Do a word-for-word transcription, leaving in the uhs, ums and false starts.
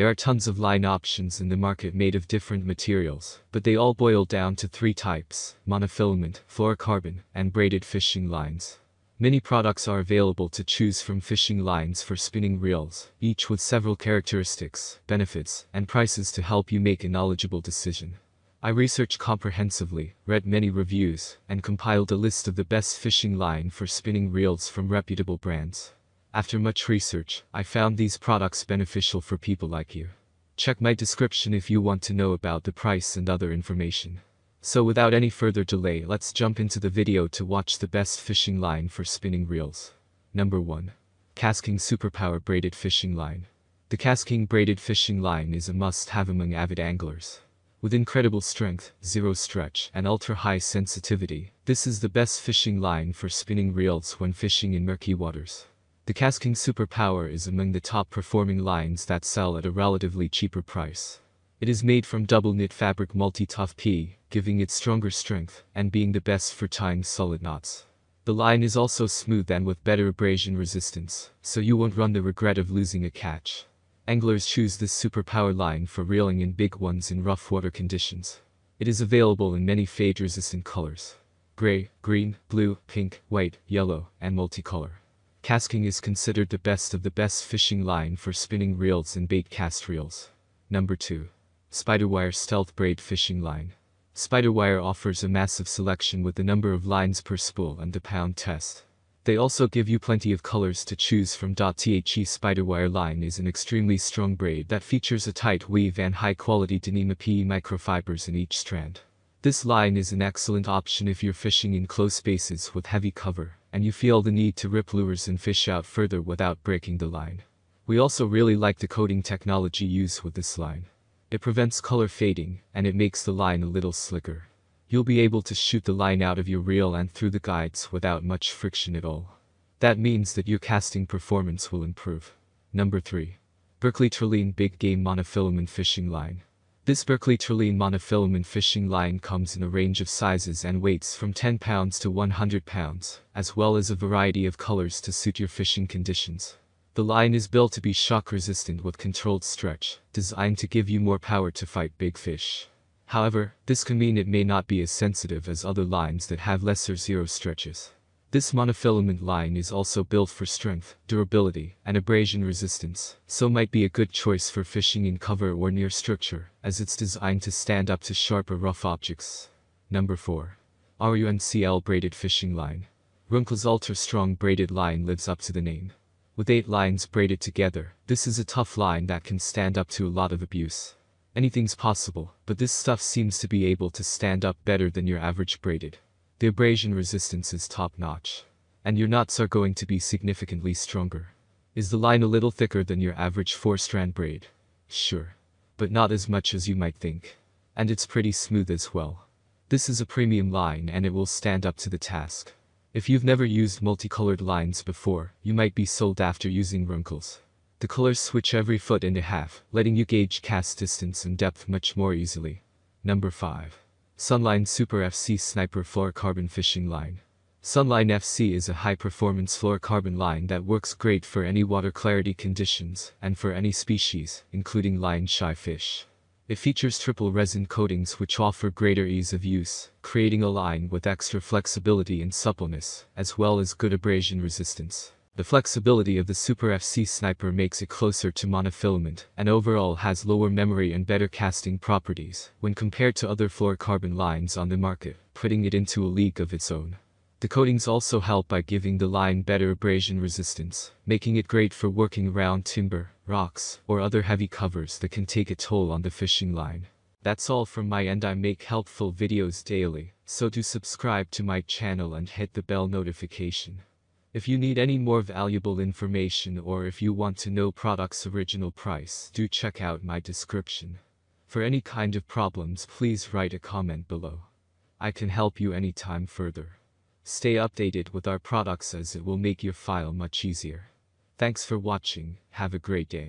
There are tons of line options in the market made of different materials, but they all boil down to three types: monofilament, fluorocarbon, and braided fishing lines. Many products are available to choose from: fishing lines for spinning reels, each with several characteristics, benefits, and prices to help you make a knowledgeable decision. I researched comprehensively, read many reviews, and compiled a list of the best fishing line for spinning reels from reputable brands. After much research, I found these products beneficial for people like you. Check my description if you want to know about the price and other information. So without any further delay, let's jump into the video to watch the best fishing line for spinning reels. Number one. KastKing SuperPower Braided Fishing Line. The KastKing Braided Fishing Line is a must-have among avid anglers. With incredible strength, zero stretch, and ultra-high sensitivity, this is the best fishing line for spinning reels when fishing in murky waters. The KastKing SuperPower is among the top-performing lines that sell at a relatively cheaper price. It is made from double-knit fabric multi-tough pea, giving it stronger strength and being the best for tying solid knots. The line is also smooth and with better abrasion resistance, so you won't run the regret of losing a catch. Anglers choose this SuperPower line for reeling in big ones in rough water conditions. It is available in many fade-resistant colors: gray, green, blue, pink, white, yellow, and multicolor. KastKing is considered the best of the best fishing line for spinning reels and bait cast reels. Number two. Spiderwire Stealth Braid Fishing Line. Spiderwire offers a massive selection with the number of lines per spool and the pound test. They also give you plenty of colors to choose from. The Spiderwire line is an extremely strong braid that features a tight weave and high-quality Dyneema P E microfibers in each strand. This line is an excellent option if you're fishing in close spaces with heavy cover and you feel the need to rip lures and fish out further without breaking the line. We also really like the coating technology used with this line. It prevents color fading, and it makes the line a little slicker. You'll be able to shoot the line out of your reel and through the guides without much friction at all. That means that your casting performance will improve. Number three. Berkley Trilene Big Game Monofilament Fishing Line. This Berkley Trilene monofilament fishing line comes in a range of sizes and weights from ten pounds to one hundred pounds, as well as a variety of colors to suit your fishing conditions. The line is built to be shock-resistant with controlled stretch, designed to give you more power to fight big fish. However, this can mean it may not be as sensitive as other lines that have lesser zero stretches. This monofilament line is also built for strength, durability, and abrasion resistance, so might be a good choice for fishing in cover or near structure, as it's designed to stand up to sharp or rough objects. Number four. R U N C L Braided Fishing Line. RUNCL's ultra-strong braided line lives up to the name. With eight lines braided together, this is a tough line that can stand up to a lot of abuse. Anything's possible, but this stuff seems to be able to stand up better than your average braided. The abrasion resistance is top-notch, and your knots are going to be significantly stronger. Is the line a little thicker than your average four-strand braid? Sure, but not as much as you might think. And it's pretty smooth as well. This is a premium line and it will stand up to the task. If you've never used multicolored lines before, you might be sold after using RUNCLs. The colors switch every foot and a half, letting you gauge cast distance and depth much more easily. Number five. Sunline Super F C Sniper Fluorocarbon Fishing Line. Sunline F C is a high-performance fluorocarbon line that works great for any water clarity conditions and for any species, including line-shy fish. It features triple resin coatings which offer greater ease of use, creating a line with extra flexibility and suppleness, as well as good abrasion resistance. The flexibility of the Super F C Sniper makes it closer to monofilament and overall has lower memory and better casting properties when compared to other fluorocarbon lines on the market, putting it into a league of its own. The coatings also help by giving the line better abrasion resistance, making it great for working around timber, rocks, or other heavy covers that can take a toll on the fishing line. That's all from my end. I make helpful videos daily, so do subscribe to my channel and hit the bell notification. If you need any more valuable information or if you want to know products' original price, do check out my description. For any kind of problems, please write a comment below. I can help you anytime further. Stay updated with our products as it will make your file much easier. Thanks for watching, have a great day.